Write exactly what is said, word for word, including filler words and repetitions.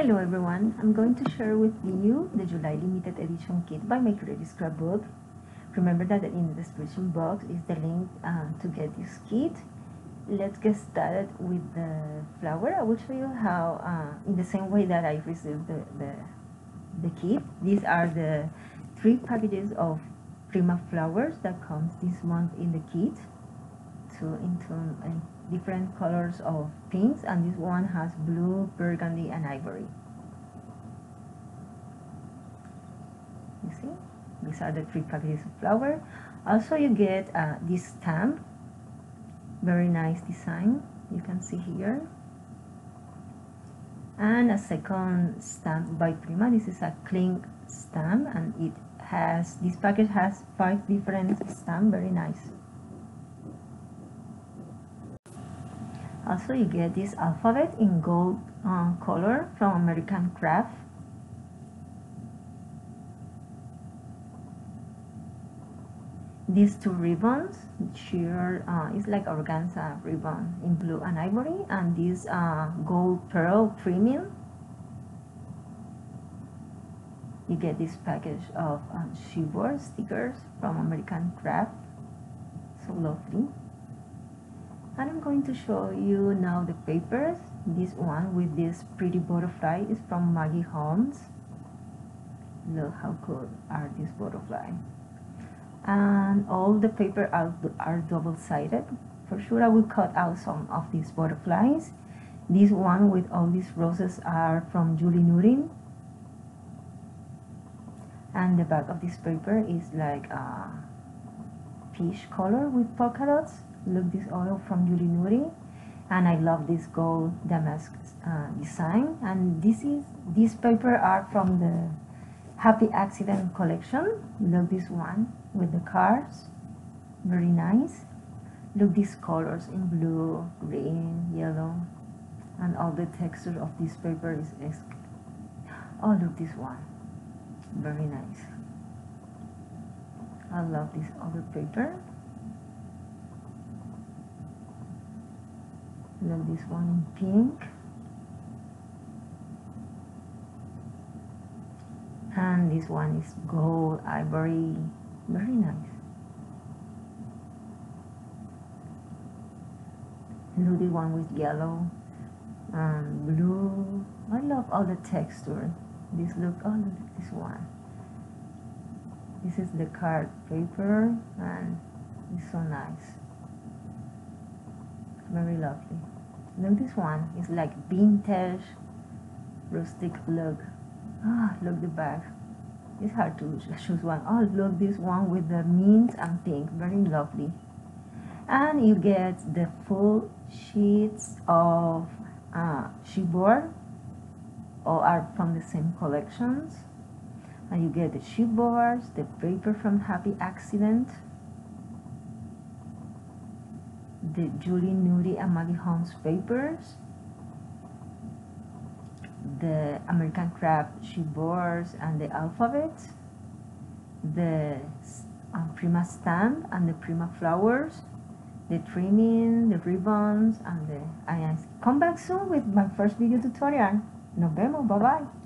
Hello everyone, I'm going to share with you the July limited edition kit by My Creative Scrapbook. Remember that in the description box is the link uh, to get this kit. Let's get started with the flower. I will show you how, uh, in the same way that I received the, the, the kit. These are the three packages of Prima flowers that comes this month in the kit. To into uh, different colors of pinks, and this one has blue, burgundy, and ivory. You see, these are the three packages of flower. Also, you get uh, this stamp, very nice design. You can see here, and a second stamp by Prima. This is a cling stamp, and it has this package has five different stamps. Very nice. Also, you get this alphabet in gold uh, color from American Craft. These two ribbons, sheer, uh, it's like organza ribbon in blue and ivory, and this uh, gold pearl premium. You get this package of uh, chipboard stickers from American Craft. So lovely. And I'm going to show you now the papers. This one with this pretty butterfly is from Maggie Holmes. Look how good are these butterflies. And all the papers are, are double-sided. For sure I will cut out some of these butterflies. This one with all these roses are from Julie Nourin. And the back of this paper is like a peach color with polka dots. Look, this oil from Yuri Nuri, and I love this gold damask uh, design. And this is these paper are from the Happy Accident collection. Look, this one with the cars, very nice. Look, these colors in blue, green, yellow, and all the texture of this paper is exquisite. Oh, look, this one, very nice. I love this other paper. Love this one in pink, and this one is gold, ivory, very nice. Look, this one with yellow and blue. I love all the texture. This look, oh look at this one. This is the card paper, and it's so nice. Very lovely. Look, this one is like vintage rustic look. Ah, look the bag. It's hard to choose one. Oh, look this one with the mint and pink. Very lovely. And you get the full sheets of uh, chipboard. All are from the same collections. And you get the chipboards, the paper from Happy Accident, the Julie Nuri and Maggie Holmes papers, the American Craft chipboards and the alphabet, the uh, Prima stamp and the Prima flowers, the trimming, the ribbons, and the I come back soon with my first video tutorial. Nos vemos, bye bye.